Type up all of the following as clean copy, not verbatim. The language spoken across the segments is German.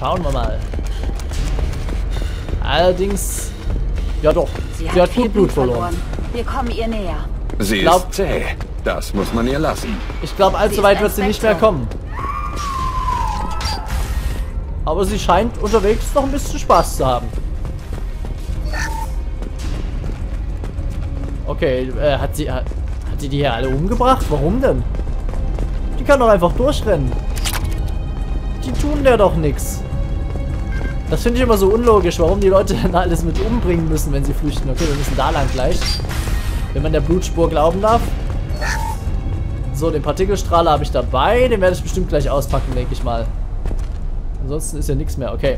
Schauen wir mal. Allerdings... Ja doch, sie hat viel Blut verloren. Wir kommen ihr näher. Sie ist zäh. Das muss man ihr lassen. Ich glaube, allzu weit wird sie nicht mehr kommen. Aber sie scheint unterwegs noch ein bisschen Spaß zu haben. Okay, hat sie die hier alle umgebracht? Warum denn? Die kann doch einfach durchrennen. Die tun der doch nichts. Das finde ich immer so unlogisch, warum die Leute dann alles mit umbringen müssen, wenn sie flüchten. Okay, wir müssen da lang gleich. Wenn man der Blutspur glauben darf. So, den Partikelstrahler habe ich dabei. Den werde ich bestimmt gleich auspacken, denke ich mal. Ansonsten ist ja nichts mehr. Okay.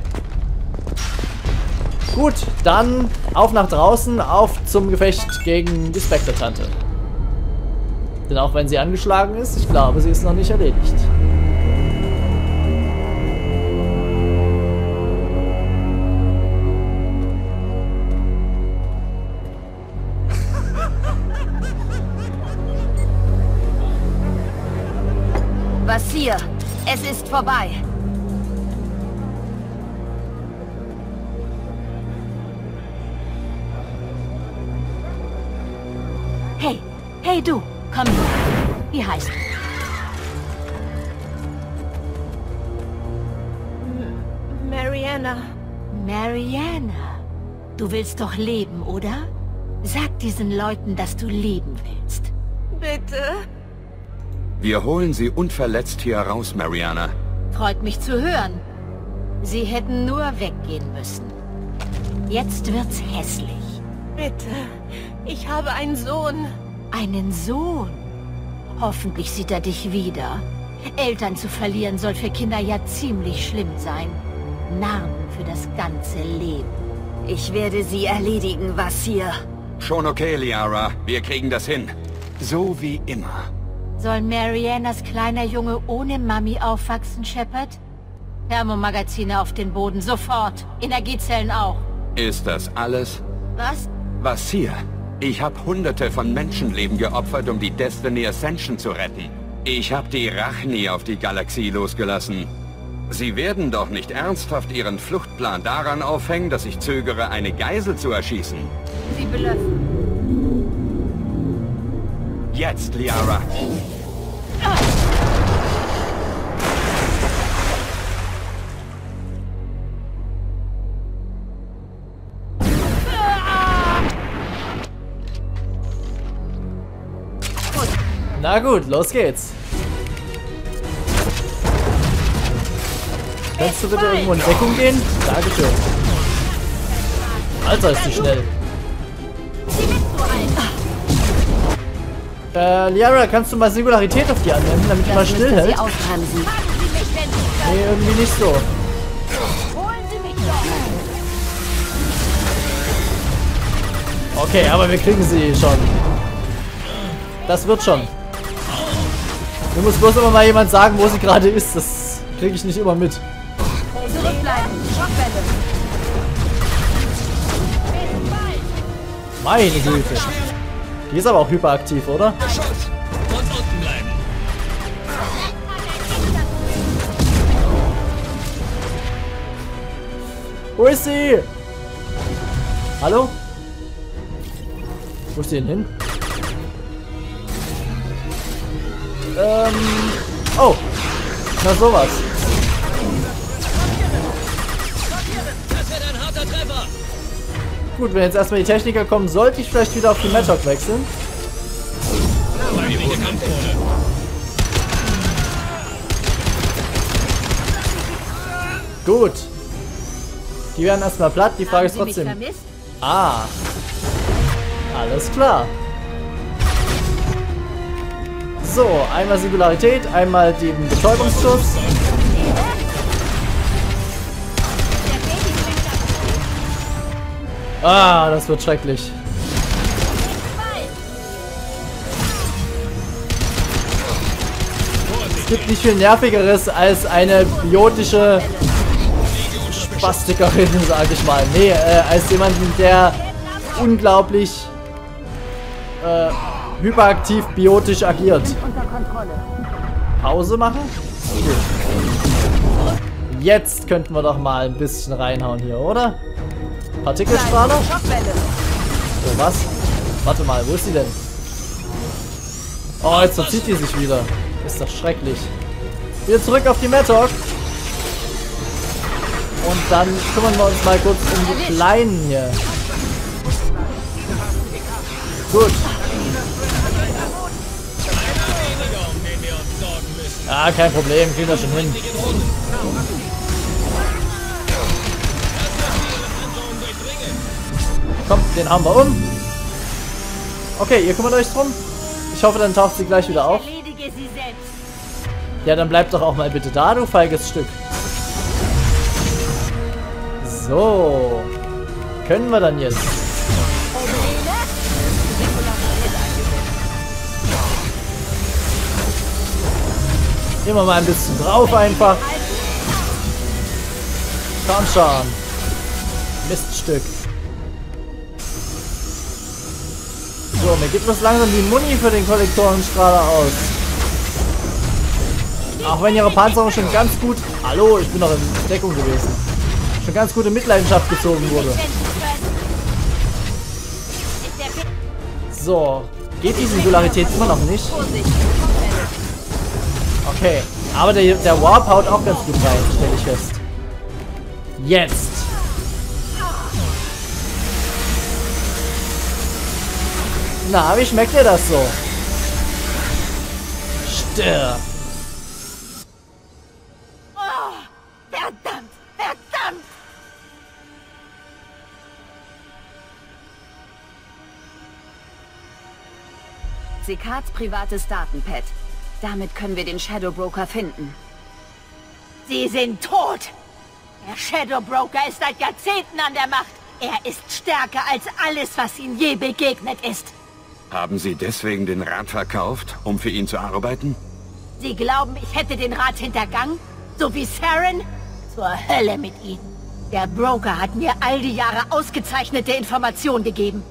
Gut, dann auf nach draußen, auf zum Gefecht gegen die Spectre-Tante. Denn auch wenn sie angeschlagen ist, ich glaube, sie ist noch nicht erledigt. Vasir, es ist vorbei. Hey, hey du, komm hier. Wie heißt du? Mariana. Mariana. Du willst doch leben, oder? Sag diesen Leuten, dass du leben willst. Bitte. Wir holen sie unverletzt hier raus, Mariana. Freut mich zu hören. Sie hätten nur weggehen müssen. Jetzt wird's hässlich. Bitte. Ich habe einen Sohn. Einen Sohn? Hoffentlich sieht er dich wieder. Eltern zu verlieren soll für Kinder ja ziemlich schlimm sein. Narben für das ganze Leben. Ich werde sie erledigen, Vasir. Schon okay, Liara. Wir kriegen das hin. So wie immer. Soll Marianas kleiner Junge ohne Mami aufwachsen, Shepard? Thermomagazine auf den Boden, sofort. Energiezellen auch. Ist das alles? Was? Vasir, ich habe hunderte von Menschenleben geopfert, um die Destiny Ascension zu retten. Ich habe die Rachni auf die Galaxie losgelassen. Sie werden doch nicht ernsthaft ihren Fluchtplan daran aufhängen, dass ich zögere, eine Geisel zu erschießen. Sie belöffen. Jetzt, Liara. Na gut, los geht's. Kannst du bitte irgendwo in Deckung gehen? Dankeschön. Alter, ist die schnell. Liara, kannst du mal Singularität auf die anwenden, damit die mal stillhält? Nee, irgendwie nicht so. Okay, aber wir kriegen sie schon. Das wird schon. Mir muss bloß immer mal jemand sagen, wo sie gerade ist. Das kriege ich nicht immer mit. Meine Güte. Die ist aber auch hyperaktiv, oder? Wo ist sie? Hallo? Wo ist sie denn hin? Oh! Na sowas. Gut, wenn jetzt erstmal die Techniker kommen, sollte ich vielleicht wieder auf die Matchbox wechseln. Gut. Die werden erstmal platt, die Frage ist trotzdem. Ah. Alles klar. So, einmal Singularität, einmal den Betäubungsschuss. Ah, das wird schrecklich. Es gibt nicht viel Nervigeres als eine biotische Spastikerin, sage ich mal. Nee, als jemanden, der unglaublich hyperaktiv biotisch agiert. Pause machen? Okay. Jetzt könnten wir doch mal ein bisschen reinhauen hier, oder? Partikelstrahler? So, was? Warte mal, wo ist sie denn? Oh, jetzt verzieht die sich wieder. Ist doch schrecklich. Wieder zurück auf die Mattock. Und dann kümmern wir uns mal kurz um die Kleinen hier. Gut. Ah, kein Problem, kriegen wir schon hin. Komm, den haben wir um. Okay, ihr kümmert euch drum. Ich hoffe, dann taucht sie gleich wieder auf. Ja, dann bleibt doch auch mal bitte da, du feiges Stück. So. Können wir dann jetzt. Immer mal ein bisschen drauf einfach. Komm schon. Miststück. So, mir gibt es langsam die Muni für den Kollektorenstrahler aus. Auch wenn ihre Panzerung schon ganz gut... Hallo, ich bin noch in Deckung gewesen. Schon ganz gut in Mitleidenschaft gezogen wurde. So, geht die Singularität immer noch nicht? Okay, aber der Warp haut auch ganz gut rein, stelle ich fest. Jetzt! Na, wie schmeckt dir das so? Stirb! Oh, verdammt! Verdammt! Sekats privates Datenpad. Damit können wir den Shadowbroker finden. Sie sind tot! Der Shadowbroker ist seit Jahrzehnten an der Macht. Er ist stärker als alles, was ihm je begegnet ist. Haben Sie deswegen den Rat verkauft, um für ihn zu arbeiten? Sie glauben, ich hätte den Rat hintergangen? So wie Saren? Zur Hölle mit Ihnen. Der Broker hat mir all die Jahre ausgezeichnete Informationen gegeben.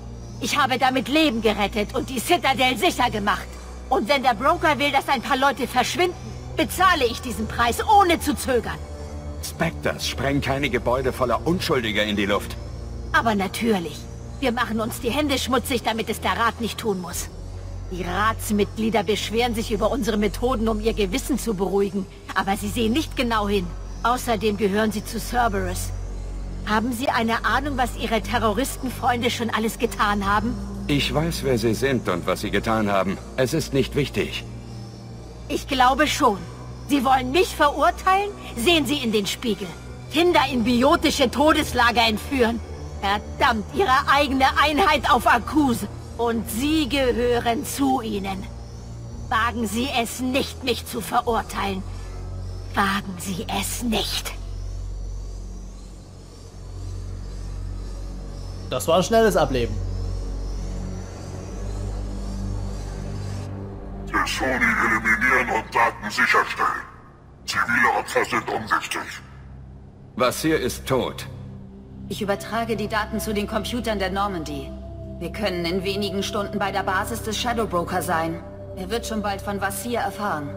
Ich habe damit Leben gerettet und die Citadel sicher gemacht. Und wenn der Broker will, dass ein paar Leute verschwinden, bezahle ich diesen Preis, ohne zu zögern. Spectres sprengen keine Gebäude voller Unschuldiger in die Luft. Aber natürlich. Wir machen uns die Hände schmutzig, damit es der Rat nicht tun muss. Die Ratsmitglieder beschweren sich über unsere Methoden, um ihr Gewissen zu beruhigen. Aber sie sehen nicht genau hin. Außerdem gehören sie zu Cerberus. Haben Sie eine Ahnung, was Ihre Terroristenfreunde schon alles getan haben? Ich weiß, wer Sie sind und was Sie getan haben. Es ist nicht wichtig. Ich glaube schon. Sie wollen mich verurteilen? Sehen Sie in den Spiegel. Kinder in biotische Todeslager entführen. Verdammt, Ihre eigene Einheit auf Akkuse. Und Sie gehören zu ihnen. Wagen Sie es nicht, mich zu verurteilen. Wagen Sie es nicht. Das war ein schnelles Ableben. Die Schoni eliminieren und Daten sicherstellen. Zivile Opfer sind unwichtig. Vasir ist tot. Ich übertrage die Daten zu den Computern der Normandy. Wir können in wenigen Stunden bei der Basis des Shadowbroker sein. Er wird schon bald von Vasir erfahren,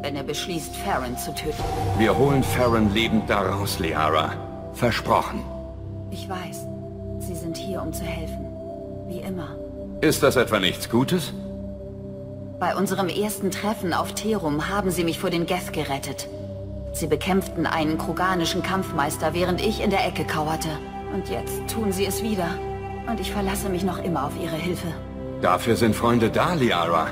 wenn er beschließt, Feron zu töten. Wir holen Feron lebend daraus, Liara. Versprochen. Ich weiß. Sie sind hier, um zu helfen. Wie immer. Ist das etwa nichts Gutes? Bei unserem ersten Treffen auf Therum haben sie mich vor den Geth gerettet. Sie bekämpften einen kroganischen Kampfmeister, während ich in der Ecke kauerte. Und jetzt tun sie es wieder. Und ich verlasse mich noch immer auf ihre Hilfe. Dafür sind Freunde da, Liara.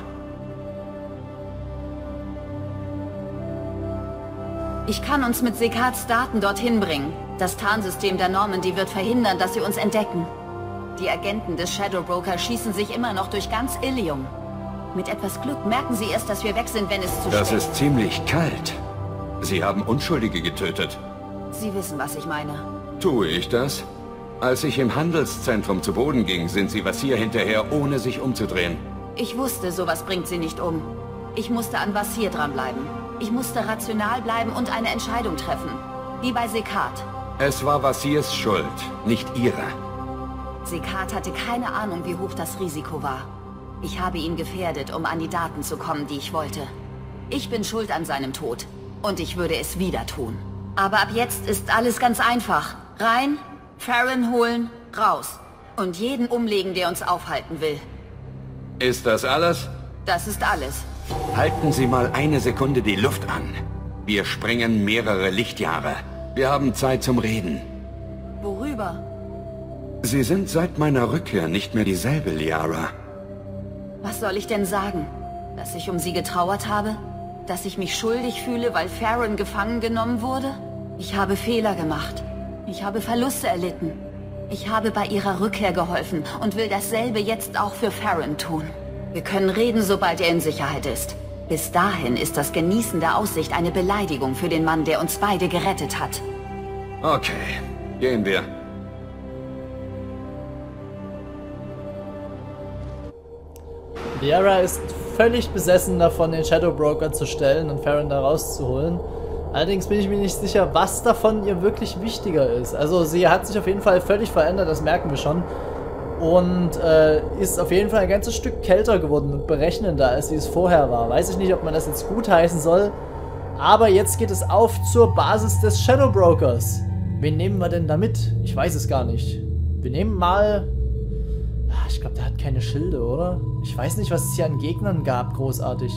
Ich kann uns mit Sekats Daten dorthin bringen. Das Tarnsystem der Normandy wird verhindern, dass sie uns entdecken. Die Agenten des Shadowbroker schießen sich immer noch durch ganz Ilium. Mit etwas Glück merken sie erst, dass wir weg sind, wenn es zu spät ist. Das ist ziemlich kalt. Sie haben Unschuldige getötet. Sie wissen, was ich meine. Tue ich das? Als ich im Handelszentrum zu Boden ging, sind Sie Vasir hinterher, ohne sich umzudrehen. Ich wusste, sowas bringt Sie nicht um. Ich musste an Vasir dranbleiben. Ich musste rational bleiben und eine Entscheidung treffen. Wie bei Sekat. Es war Vasirs Schuld, nicht Ihre. Sekat hatte keine Ahnung, wie hoch das Risiko war. Ich habe ihn gefährdet, um an die Daten zu kommen, die ich wollte. Ich bin schuld an seinem Tod. Und ich würde es wieder tun. Aber ab jetzt ist alles ganz einfach. Rein, Feron holen, raus. Und jeden umlegen, der uns aufhalten will. Ist das alles? Das ist alles. Halten Sie mal eine Sekunde die Luft an. Wir springen mehrere Lichtjahre. Wir haben Zeit zum Reden. Worüber? Sie sind seit meiner Rückkehr nicht mehr dieselbe, Liara. Was soll ich denn sagen? Dass ich um Sie getrauert habe? Dass ich mich schuldig fühle, weil Feron gefangen genommen wurde? Ich habe Fehler gemacht. Ich habe Verluste erlitten. Ich habe bei ihrer Rückkehr geholfen und will dasselbe jetzt auch für Feron tun. Wir können reden, sobald er in Sicherheit ist. Bis dahin ist das Genießen der Aussicht eine Beleidigung für den Mann, der uns beide gerettet hat. Okay, gehen wir. Liara ist völlig besessen davon, den Shadowbroker zu stellen und Feron da rauszuholen. Allerdings bin ich mir nicht sicher, was davon ihr wirklich wichtiger ist. Also sie hat sich auf jeden Fall völlig verändert, das merken wir schon. Und ist auf jeden Fall ein ganzes Stück kälter geworden und berechnender, als sie es vorher war. Weiß ich nicht, ob man das jetzt gutheißen soll. Aber jetzt geht es auf zur Basis des Shadowbrokers. Wen nehmen wir denn da mit? Ich weiß es gar nicht. Wir nehmen mal... Ich glaube, der hat keine Schilde, oder? Ich weiß nicht, was es hier an Gegnern gab, großartig.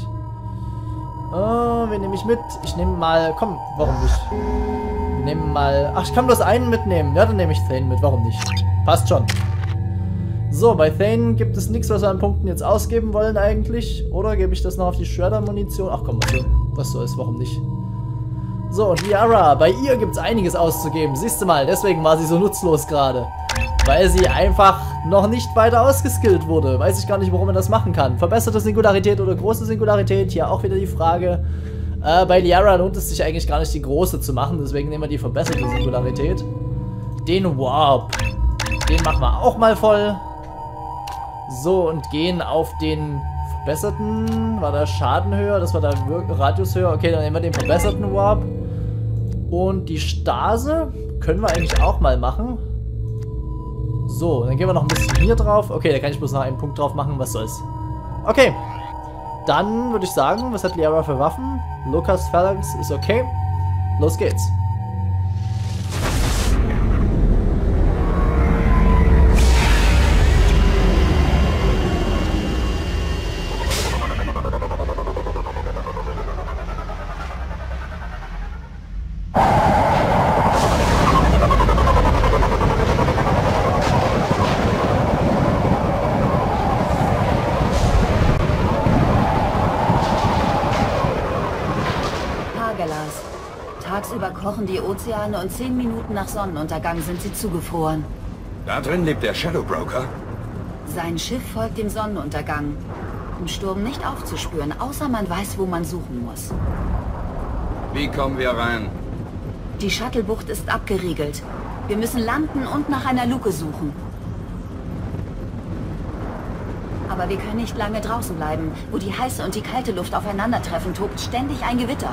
Oh, wen nehme ich mit? Ich nehme mal... Komm, warum nicht? Wir nehmen mal... Ach, ich kann bloß einen mitnehmen. Ja, dann nehme ich Thane mit. Warum nicht? Passt schon. So, bei Thane gibt es nichts, was wir an Punkten jetzt ausgeben wollen eigentlich. Oder gebe ich das noch auf die Shredder-Munition? Ach komm, was so ist, warum nicht? So, und Liara, bei ihr gibt es einiges auszugeben. Siehst du mal, deswegen war sie so nutzlos gerade. Weil sie einfach noch nicht weiter ausgeskillt wurde. Weiß ich gar nicht, warum man das machen kann. Verbesserte Singularität oder große Singularität? Hier auch wieder die Frage. Bei Liara lohnt es sich eigentlich gar nicht, die große zu machen. Deswegen nehmen wir die verbesserte Singularität. Den Warp. Den machen wir auch mal voll. So, und gehen auf den verbesserten... War da Schaden höher? Das war da Radius höher. Okay, dann nehmen wir den verbesserten Warp. Und die Stase können wir eigentlich auch mal machen. So, dann gehen wir noch ein bisschen hier drauf. Okay, da kann ich bloß noch einen Punkt drauf machen. Was soll's. Okay. Dann würde ich sagen, was hat Liara für Waffen? Locust Phalanx ist okay. Los geht's. Kochen die Ozeane und 10 Minuten nach Sonnenuntergang sind sie zugefroren. Da drin lebt der Shadowbroker. Sein Schiff folgt dem Sonnenuntergang. Im Sturm nicht aufzuspüren, außer man weiß, wo man suchen muss. Wie kommen wir rein? Die Shuttlebucht ist abgeriegelt. Wir müssen landen und nach einer Luke suchen. Aber wir können nicht lange draußen bleiben. Wo die heiße und die kalte Luft aufeinandertreffen, tobt ständig ein Gewitter.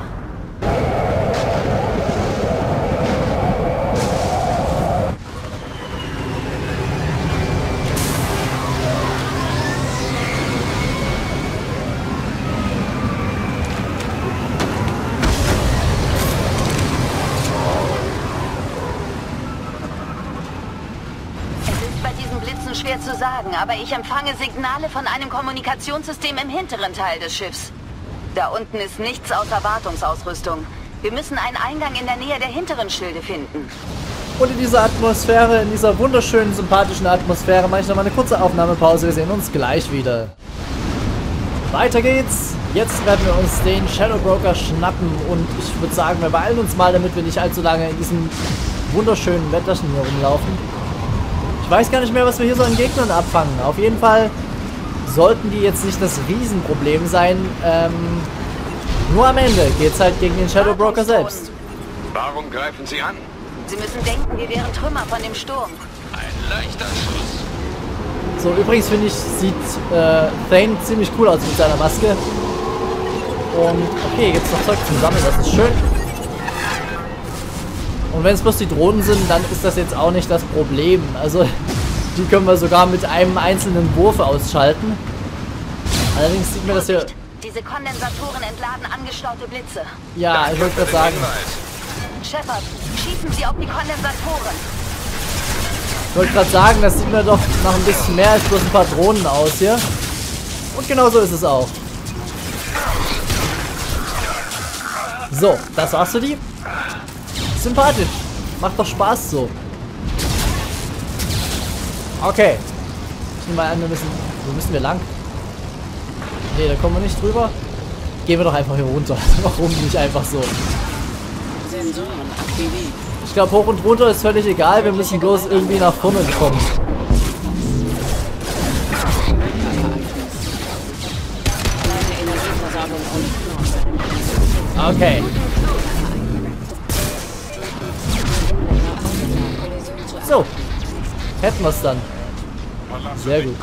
Zu sagen, aber ich empfange Signale von einem Kommunikationssystem im hinteren Teil des Schiffs. Da unten ist nichts außer Wartungsausrüstung. Wir müssen einen Eingang in der Nähe der hinteren Schilde finden. Und in dieser Atmosphäre, in dieser wunderschönen, sympathischen Atmosphäre, mache ich nochmal eine kurze Aufnahmepause. Wir sehen uns gleich wieder. Weiter geht's. Jetzt werden wir uns den Shadowbroker schnappen und ich würde sagen, wir beeilen uns mal, damit wir nicht allzu lange in diesem wunderschönen Wetterchen hier rumlaufen. Ich weiß gar nicht mehr, was wir hier so an Gegnern abfangen. Auf jeden Fall sollten die jetzt nicht das Riesenproblem sein. Nur am Ende geht's halt gegen den Shadowbroker selbst. Warum greifen Sie an? Sie müssen denken, wir wären Trümmer von dem Sturm. Ein leichter Schuss. So, übrigens finde ich, sieht Thane ziemlich cool aus mit seiner Maske. Und okay, gibt's noch Zeug zum Sammeln, das ist schön. Und wenn es bloß die Drohnen sind, dann ist das jetzt auch nicht das Problem. Also, die können wir sogar mit einem einzelnen Wurf ausschalten. Allerdings sieht mir das hier... Diese Kondensatoren entladen angestaute Blitze. Ja, ich wollte gerade sagen. Shepard, schießen Sie auf die Kondensatoren. Ich wollte gerade sagen, das sieht mir doch noch ein bisschen mehr als bloß ein paar Drohnen aus hier. Und genau so ist es auch. So, das war's für die. Sympathisch. Macht doch Spaß so. Okay. Ich nehme mal an, wo müssen wir lang? Ne, da kommen wir nicht drüber. Gehen wir doch einfach hier runter. Warum nicht einfach so? Ich glaube, hoch und runter ist völlig egal. Wir müssen bloß irgendwie nach vorne kommen. Okay. So. Hätten wir es dann. Sehr gut.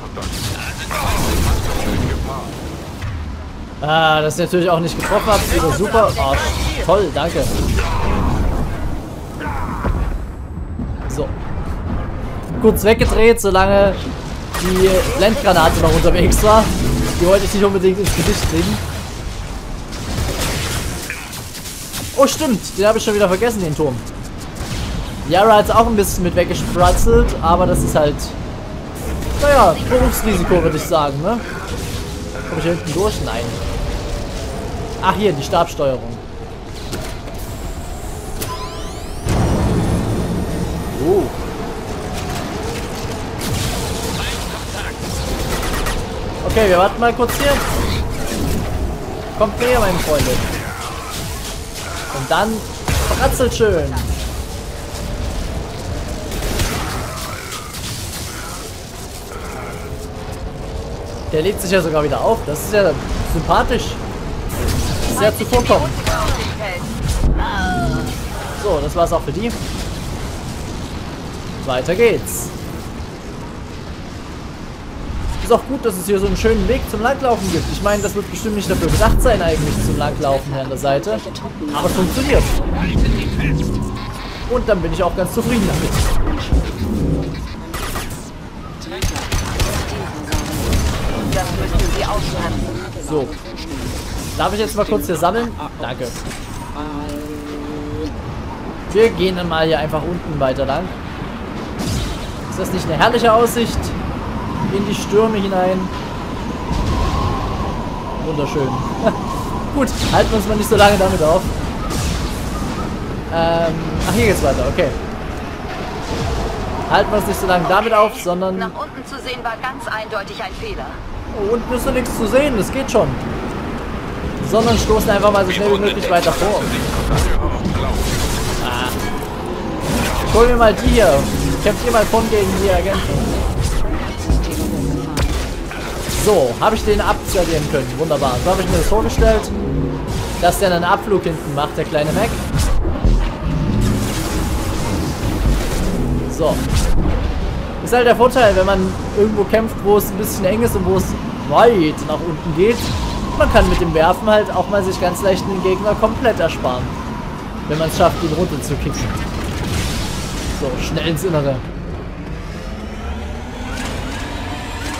Ah, das ist natürlich auch nicht getroffen habe. Wieder super. Oh, toll, danke. So. Kurz weggedreht, solange die Blendgranate noch unterwegs war. Die wollte ich nicht unbedingt ins Gesicht kriegen. Oh, stimmt. Den habe ich schon wieder vergessen, den Turm. Liara hat es auch ein bisschen mit weggespratzelt, aber das ist halt... Naja, Berufsrisiko würde ich sagen, ne? Komme ich hier hinten durch? Nein. Ach, hier, die Stabsteuerung. Oh. Okay, wir warten mal kurz hier. Kommt näher, meine Freunde. Und dann bratzelt schön. Der lebt sich ja sogar wieder auf. Das ist ja sympathisch. Sehr zuvorkommend. So, das war's auch für die. Weiter geht's. Ist auch gut, dass es hier so einen schönen Weg zum Langlaufen gibt. Ich meine, das wird bestimmt nicht dafür gedacht sein, eigentlich zum Langlaufen hier an der Seite. Aber es funktioniert. Und dann bin ich auch ganz zufrieden damit. So. Darf ich jetzt mal kurz hier sammeln? Danke. Wir gehen dann mal hier einfach unten weiter lang. Ist das nicht eine herrliche Aussicht? In die Stürme hinein. Wunderschön. Gut, halten wir uns mal nicht so lange damit auf. Ach, hier geht's weiter, okay. Halten wir uns nicht so lange damit auf, sondern... Nach unten zu sehen war ganz eindeutig ein Fehler. Und müsste nichts zu sehen, das geht schon. Sondern stoßen einfach mal so schnell wie möglich weiter vor. Ah. Ich hol mir mal die hier. Kämpft ihr mal von gegen die Agenten. So, habe ich den abservieren können. Wunderbar. So habe ich mir das vorgestellt, dass der einen Abflug hinten macht, der kleine Mac. So. Ist halt der Vorteil, wenn man irgendwo kämpft, wo es ein bisschen eng ist und wo es weit nach unten geht. Man kann mit dem Werfen halt auch mal sich ganz leicht den Gegner komplett ersparen. Wenn man es schafft, ihn runterzukicken. So, schnell ins Innere.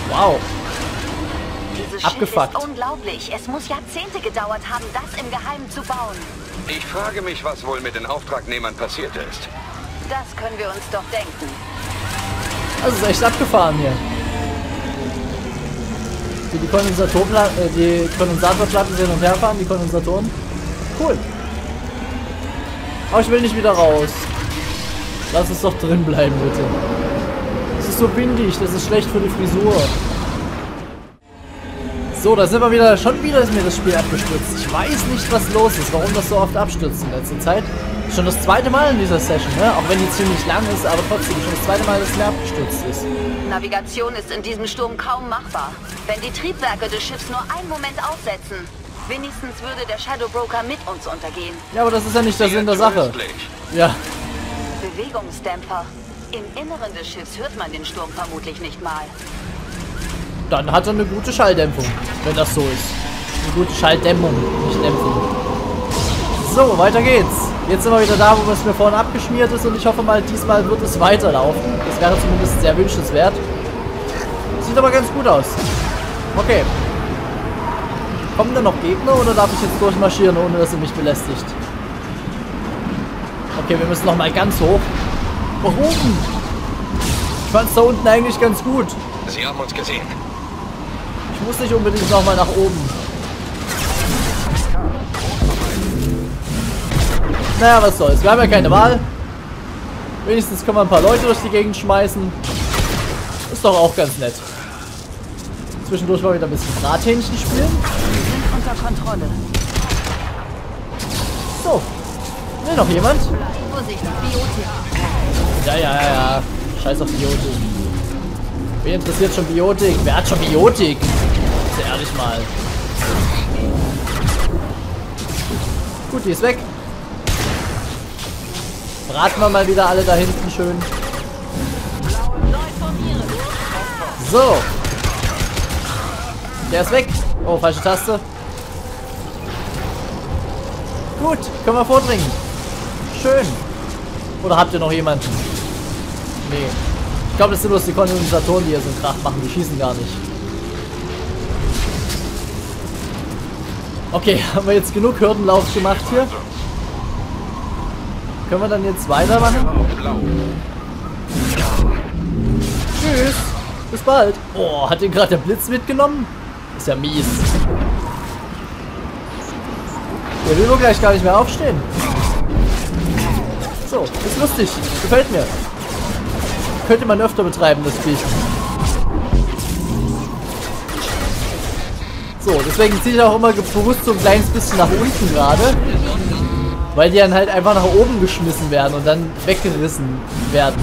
Wow. Dieses Abgefuckt. Schiff ist unglaublich. Es muss Jahrzehnte gedauert haben, das im Geheimen zu bauen. Ich frage mich, was wohl mit den Auftragnehmern passiert ist. Das können wir uns doch denken. Das ist echt abgefahren hier. Die Kondensatorplatten sind hin und her fahren, die Kondensatoren. Cool. Aber ich will nicht wieder raus. Lass es doch drin bleiben, bitte. Es ist so windig, das ist schlecht für die Frisur. So, da sind wir wieder. Schon wieder ist mir das Spiel abgestürzt. Ich weiß nicht, was los ist, warum das so oft abstürzt in letzter Zeit. Schon das zweite Mal in dieser Session, ne? Auch wenn die ziemlich lang ist, aber trotzdem schon das zweite Mal, dass es abgestürzt ist. Navigation ist in diesem Sturm kaum machbar. Wenn die Triebwerke des Schiffs nur einen Moment aussetzen, wenigstens würde der Shadowbroker mit uns untergehen. Ja, aber das ist ja nicht der Sinn der Sache. Ja. Bewegungsdämpfer. Im Inneren des Schiffs hört man den Sturm vermutlich nicht mal. Dann hat er eine gute Schalldämpfung, wenn das so ist. Eine gute Schalldämpfung, nicht Dämpfung. So, weiter geht's. Jetzt sind wir wieder da, wo es mir vorne abgeschmiert ist und ich hoffe mal, diesmal wird es weiterlaufen. Das wäre zumindest sehr wünschenswert. Sieht aber ganz gut aus. Okay. Kommen da noch Gegner oder darf ich jetzt durchmarschieren, ohne dass sie mich belästigt? Okay, wir müssen nochmal ganz hoch. Oben. Ich fand es da unten eigentlich ganz gut. Sie haben uns gesehen. Ich muss nicht unbedingt nochmal nach oben. Naja, was soll's. Wir haben ja keine Wahl. Wenigstens können wir ein paar Leute durch die Gegend schmeißen. Ist doch auch ganz nett. Zwischendurch wollen wir wieder ein bisschen Brathähnchen spielen. Wir sind unter Kontrolle. So. Will noch jemand? Vorsicht, Biotik. Ja. Scheiß auf Biotik. Wen interessiert schon Biotik? Wer hat schon Biotik? Sehr ehrlich mal. Gut, die ist weg. Braten wir mal wieder alle da hinten schön. So. Der ist weg. Oh, falsche Taste. Gut, können wir vordringen. Schön. Oder habt ihr noch jemanden? Nee. Ich glaube, das sind bloß die Kondensatoren, die hier so einen Krach machen. Die schießen gar nicht. Okay, haben wir jetzt genug Hürdenlauf gemacht hier? Können wir dann jetzt weitermachen? Tschüss. Bis bald. Oh, hat den gerade der Blitz mitgenommen? Ist ja mies. Der will wohl gleich gar nicht mehr aufstehen. So, ist lustig. Gefällt mir. Könnte man öfter betreiben, das Spiel. So, deswegen ziehe ich auch immer bewusst so ein kleines bisschen nach unten gerade. Weil die dann halt einfach nach oben geschmissen werden und dann weggerissen werden.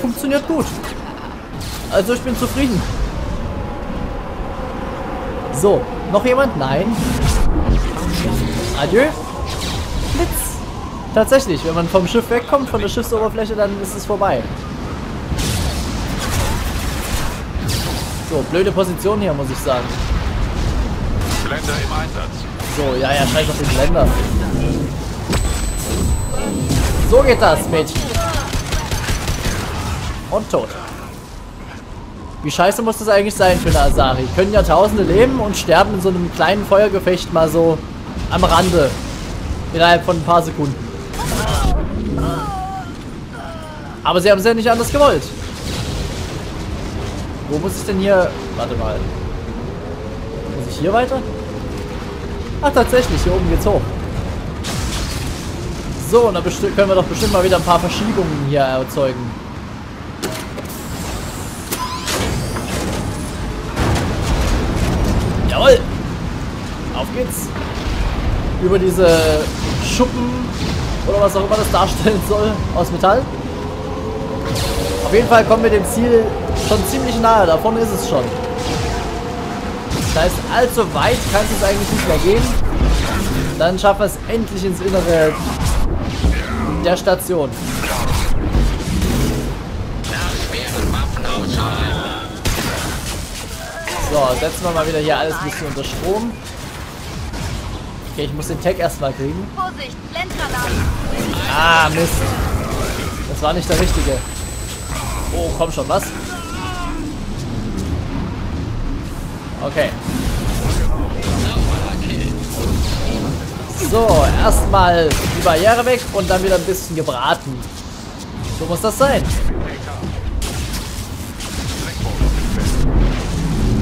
Funktioniert gut. Also ich bin zufrieden. So, noch jemand? Nein. Adieu. Blitz. Tatsächlich, wenn man vom Schiff wegkommt, von der Schiffsoberfläche, dann ist es vorbei. So, blöde Position hier, muss ich sagen. Blender im Einsatz. So, ja, scheiß auf den Blender. So geht das, Mädchen. Und tot. Wie scheiße muss das eigentlich sein für eine Asari? Können ja Tausende leben und sterben in so einem kleinen Feuergefecht mal so am Rande. Innerhalb von ein paar Sekunden. Aber sie haben es ja nicht anders gewollt. Wo muss ich denn hier... Warte mal. Muss ich hier weiter? Ach, tatsächlich, hier oben geht's hoch. So, und dann können wir doch bestimmt mal wieder ein paar Verschiebungen hier erzeugen. Jawohl! Auf geht's! Über diese Schuppen, oder was auch immer das darstellen soll, aus Metall. Auf jeden Fall kommen wir dem Ziel schon ziemlich nahe, davon ist es schon. Das heißt, allzu weit kann es eigentlich nicht mehr gehen. Dann schaffen wir es endlich ins Innere der Station. So, setzen wir mal wieder hier alles ein bisschen unter Strom. Okay, ich muss den Tag erstmal kriegen. Ah, Mist. Das war nicht der richtige. Oh, komm schon, was? Okay. So, erstmal die Barriere weg und dann wieder ein bisschen gebraten. So muss das sein.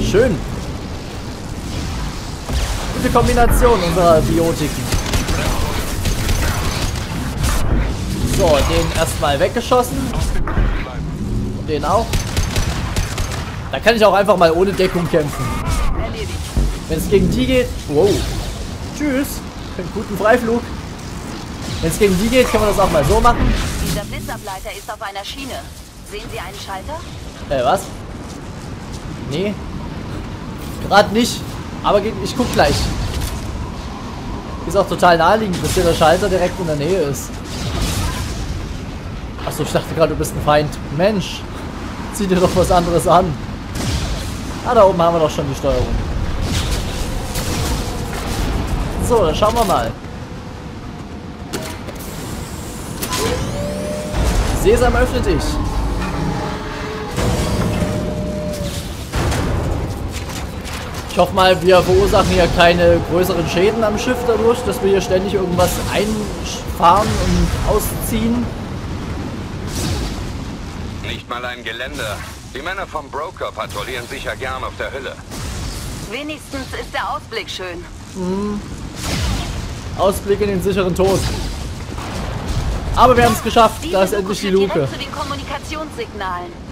Schön. Gute Kombination unserer Biotiken. So, den erstmal weggeschossen. Und den auch. Da kann ich auch einfach mal ohne Deckung kämpfen. Wenn es gegen die geht, wow, tschüss, für einen guten Freiflug. Wenn es gegen die geht, kann man das auch mal so machen. Dieser Blitzableiter ist auf einer Schiene. Sehen Sie einen Schalter? Was? Nee. Gerade nicht, aber ich guck gleich. Ist auch total naheliegend, dass hier der Schalter direkt in der Nähe ist. Achso, ich dachte gerade, du bist ein Feind. Mensch, zieh dir doch was anderes an. Ah, da oben haben wir doch schon die Steuerung. So, dann schauen wir mal. Sesam, öffne dich. Ich hoffe mal, wir verursachen hier keine größeren Schäden am Schiff dadurch, dass wir hier ständig irgendwas einfahren und ausziehen. Nicht mal ein Geländer. Die Männer vom Broker patrouillieren sicher gern auf der Hülle. Wenigstens ist der Ausblick schön. Mhm. Ausblick in den sicheren Tod. Aber wir haben es geschafft. Da ist endlich die Luke. Zu den Kommunikationssignalen.